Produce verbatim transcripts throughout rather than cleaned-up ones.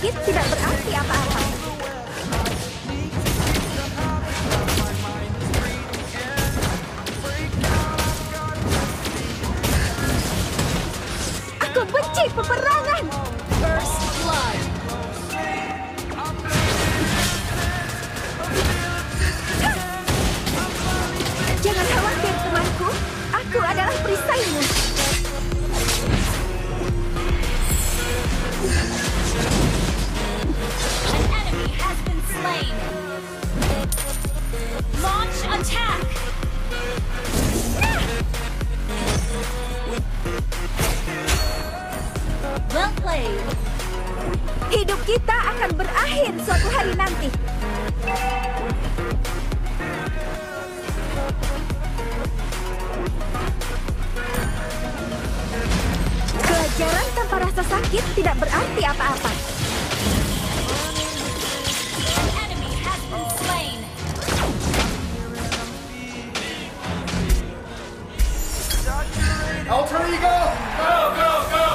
Sakit tidak berarti apa-apa. Aku benci peperangan. First blood. Jangan khawatir temanku, aku adalah perisaimu. An enemy has been slain. Launch attack. Well played. Hidup kita akan berakhir suatu hari nanti. Pelajaran tanpa rasa sakit tidak berarti apa-apa. Alter ego, go go go!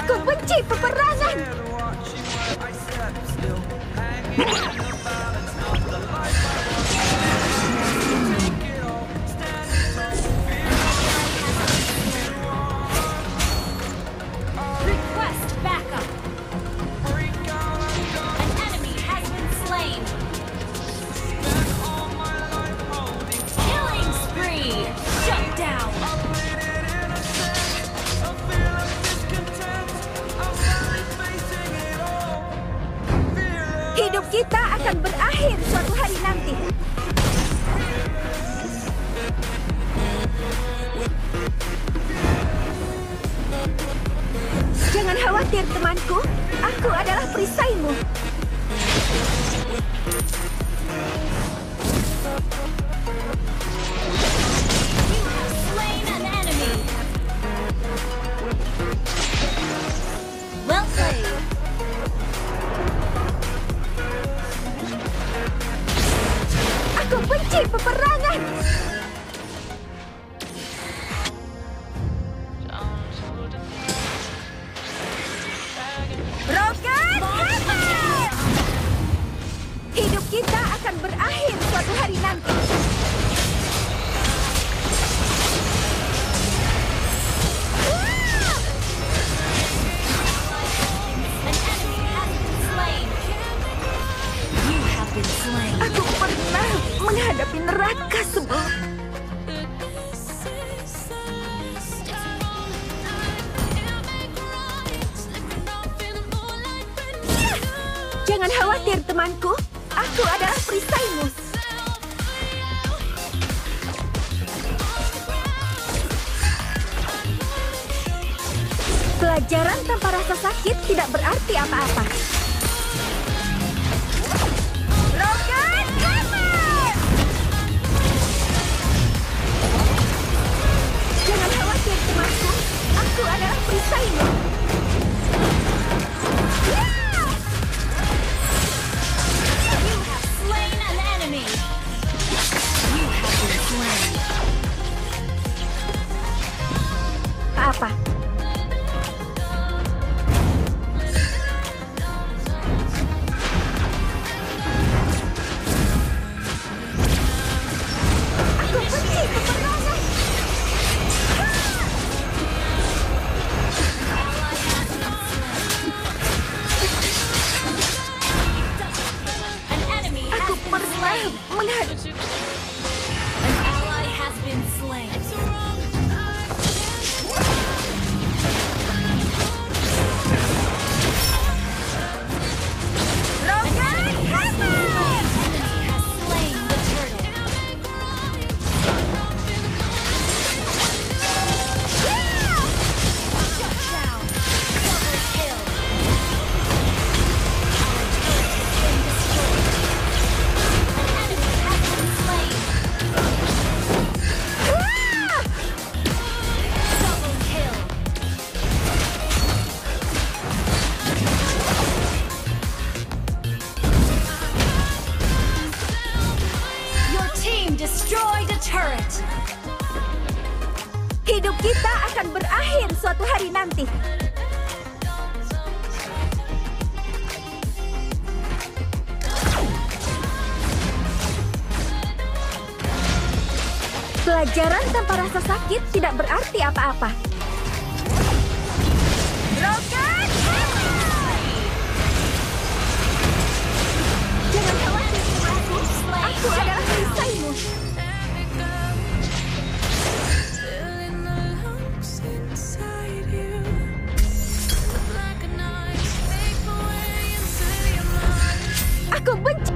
Aku benci peperangan. Hidup kita akan berakhir suatu hari nanti. Jangan khawatir temanku, aku adalah perisaimu. You have slain an enemy. Well played. Aku benci peperangan. Logan, hammer! Hidup kita akan berakhir suatu hari nanti. Aku pernah menghadapi neraka semua. Jangan khawatir temanku, aku adalah perisaimu. Pelajaran tanpa rasa sakit tidak berarti apa-apa. Aku adalah perisaimu. Yeah! You have slain an enemy. You have been slain. Apa? Aku benci peperangan. kita akan berakhir suatu hari nanti. Pelajaran tanpa rasa sakit tidak berarti apa-apa. Logan! Jangan khawatir, temanku. Aku adalah perisaimu. Aku benci.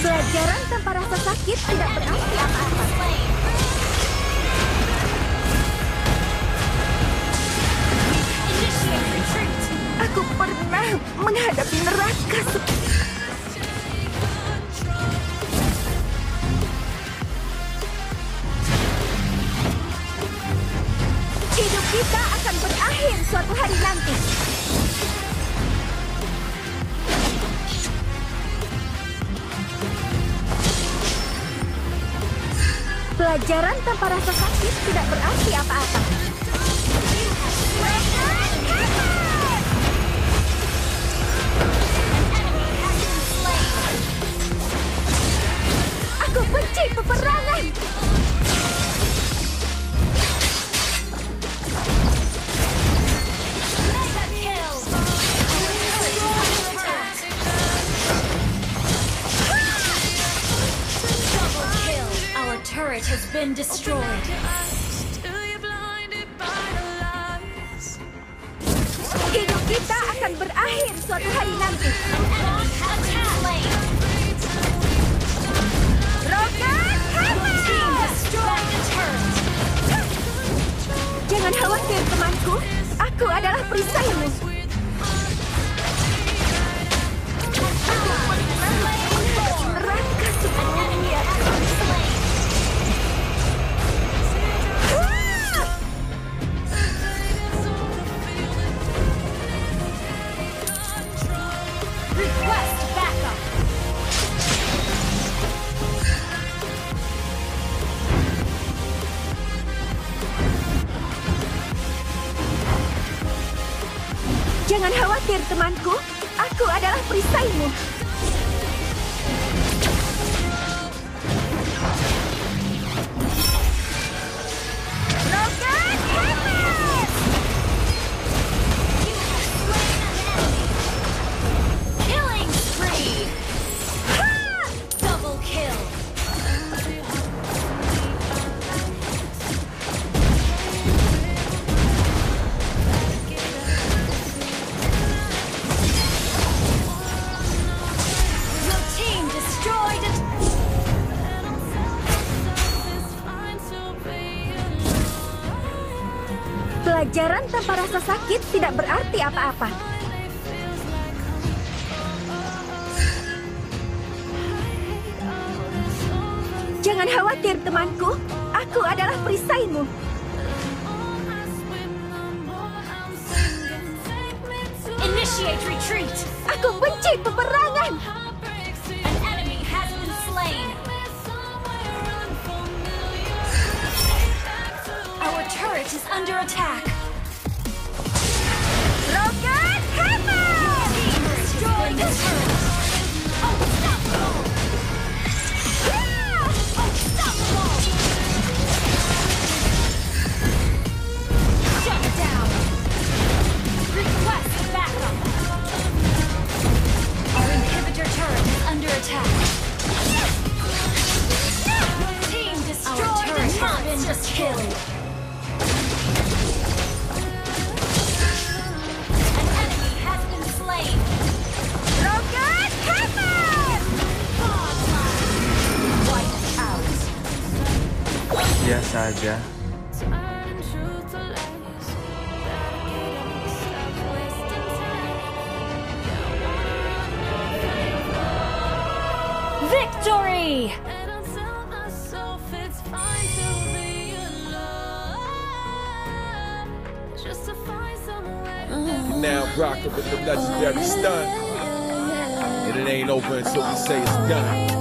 Pelajaran tanpa rasa sakit tidak berarti apa-apa. Aku pernah menghadapi neraka. Hidup kita akan berakhir suatu hari nanti. Pelajaran tanpa rasa sakit tidak berarti apa-apa. Aku benci peperangan. Turret has been destroyed. Hidup kita akan berakhir suatu hari nanti. Rogan, jangan khawatir temanku, aku adalah perisaimu. Aku pernah menghadapi neraka sebelumnya. Jangan khawatir temanku, aku adalah perisaimu. Logan, hebat! Killing spree. Ha! Double kill. Pelajaran tanpa rasa sakit tidak berarti apa-apa. Jangan khawatir temanku, aku adalah perisaimu. Initiate retreat. Aku benci peperangan. An enemy has been slain. Our turret is under attack. Logan, hammer! Destroy the turret! Unstoppable! Yeah! Unstoppable! Shut down! Request backup! Our inhibitor turret is under attack. Team destroyed. Our turret has been just killed. Biasa aja. Victory! now rocking with the legendary stunt. And it ain't over until we say it's done.